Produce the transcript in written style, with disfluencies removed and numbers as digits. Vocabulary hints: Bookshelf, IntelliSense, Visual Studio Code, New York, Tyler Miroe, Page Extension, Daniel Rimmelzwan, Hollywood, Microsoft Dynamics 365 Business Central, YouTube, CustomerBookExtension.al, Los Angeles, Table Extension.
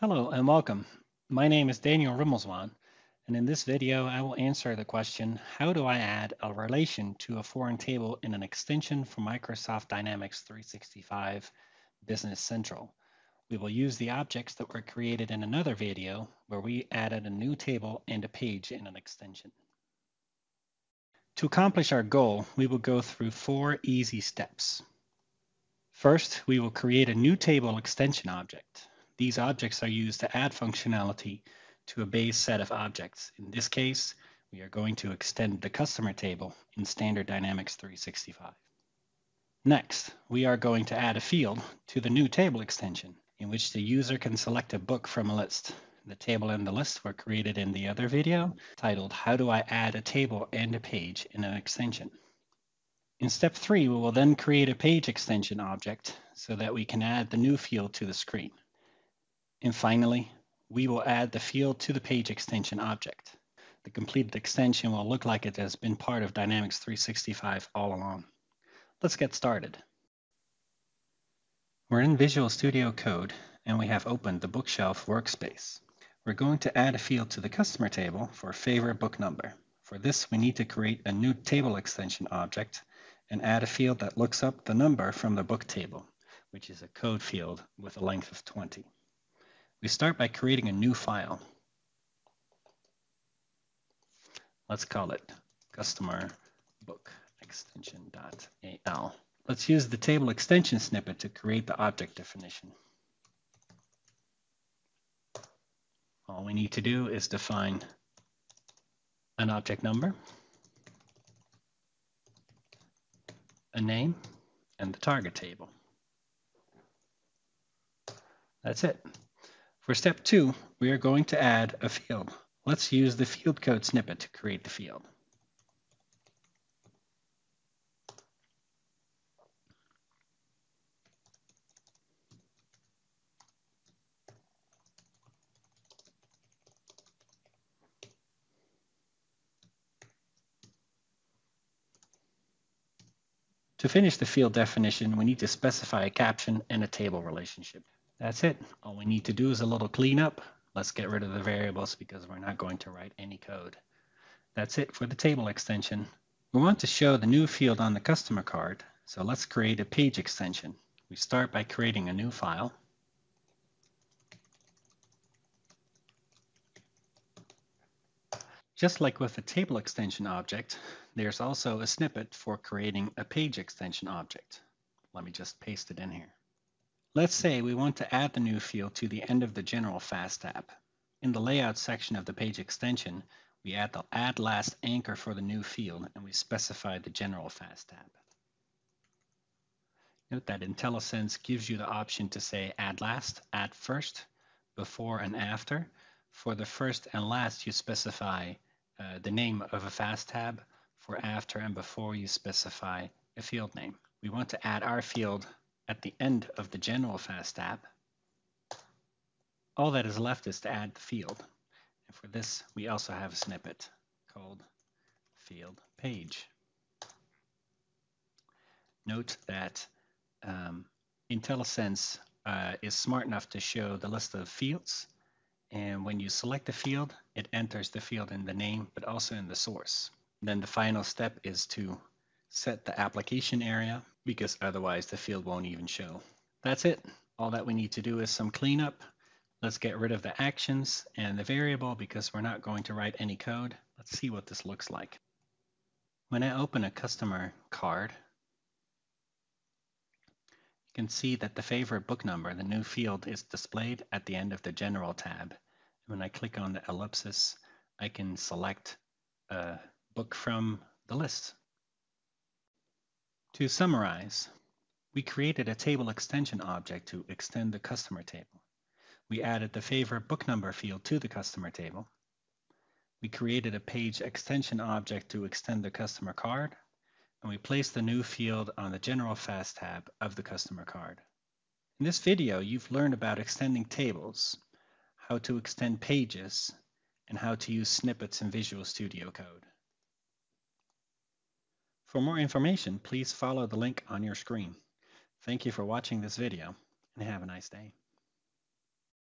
Hello and welcome. My name is Daniel Rimmelzwan, and in this video I will answer the question, how do I add a relation to a foreign table in an extension for Microsoft Dynamics 365 Business Central? We will use the objects that were created in another video where we added a new table and a page in an extension. To accomplish our goal, we will go through four easy steps. First, we will create a new table extension object. These objects are used to add functionality to a base set of objects. In this case, we are going to extend the customer table in standard Dynamics 365. Next, we are going to add a field to the new table extension in which the user can select a book from a list. The table and the list were created in the other video titled, How Do I Add a Table and a Page in an Extension? In step three, we will then create a page extension object so that we can add the new field to the screen. And finally, we will add the field to the page extension object. The completed extension will look like it has been part of Dynamics 365 all along. Let's get started. We're in Visual Studio Code, and we have opened the Bookshelf workspace. We're going to add a field to the customer table for favorite book number. For this, we need to create a new table extension object and add a field that looks up the number from the book table, which is a code field with a length of 20. We start by creating a new file. Let's call it CustomerBookExtension.al. Let's use the table extension snippet to create the object definition. All we need to do is define an object number, a name, and the target table. That's it. For step two, we are going to add a field. Let's use the field code snippet to create the field. To finish the field definition, we need to specify a caption and a table relationship. That's it. All we need to do is a little cleanup. Let's get rid of the variables because we're not going to write any code. That's it for the table extension. We want to show the new field on the customer card, so let's create a page extension. We start by creating a new file. Just like with the table extension object, there's also a snippet for creating a page extension object. Let me just paste it in here. Let's say we want to add the new field to the end of the general FAST tab. In the layout section of the page extension, we add the add last anchor for the new field, and we specify the general FAST tab. Note that IntelliSense gives you the option to say add last, add first, before and after. For the first and last, you specify the name of a FAST tab. For after and before, you specify a field name. We want to add our field at the end of the general FAST tab. All that is left is to add the field. And for this, we also have a snippet called field page. Note that IntelliSense is smart enough to show the list of fields. And when you select a field, it enters the field in the name, but also in the source. And then the final step is to set the application area, because otherwise the field won't even show. That's it. All that we need to do is some cleanup. Let's get rid of the actions and the variable because we're not going to write any code. Let's see what this looks like. When I open a customer card, you can see that the favorite book number, the new field, is displayed at the end of the general tab. When I click on the ellipsis, I can select a book from the list. To summarize, we created a table extension object to extend the customer table. We added the favorite book number field to the customer table. We created a page extension object to extend the customer card. And we placed the new field on the general FAST tab of the customer card. In this video, you've learned about extending tables, how to extend pages, and how to use snippets in Visual Studio Code. For more information, please follow the link on your screen. Thank you for watching this video, and have a nice day.